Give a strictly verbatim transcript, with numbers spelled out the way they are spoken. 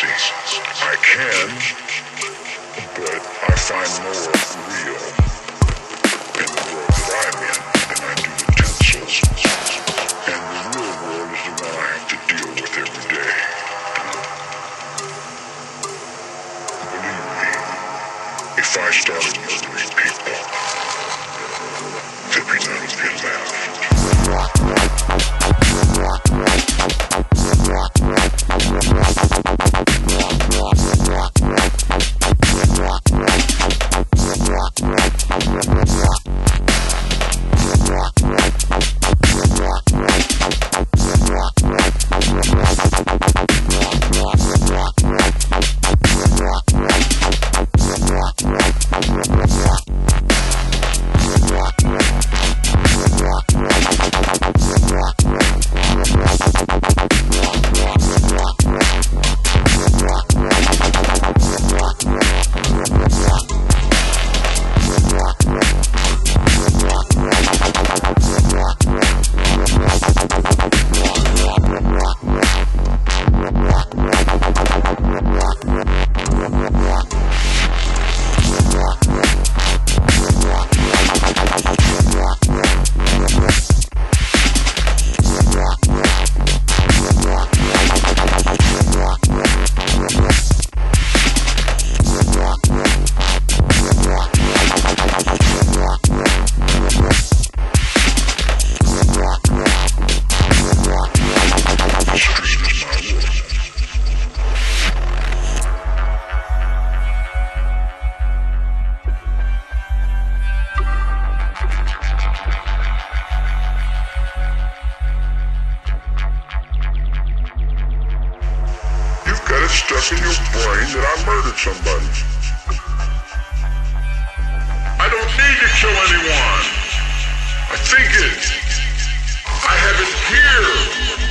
fantasy. I can, but I find more real in the world that I'm in than I do the tinsels. And the real world is the one I have to deal with every day. Believe me, if I started murdering people, there'd be none of you left. Stuck in your brain that I murdered somebody. I don't need to kill anyone. I think it. I have it here.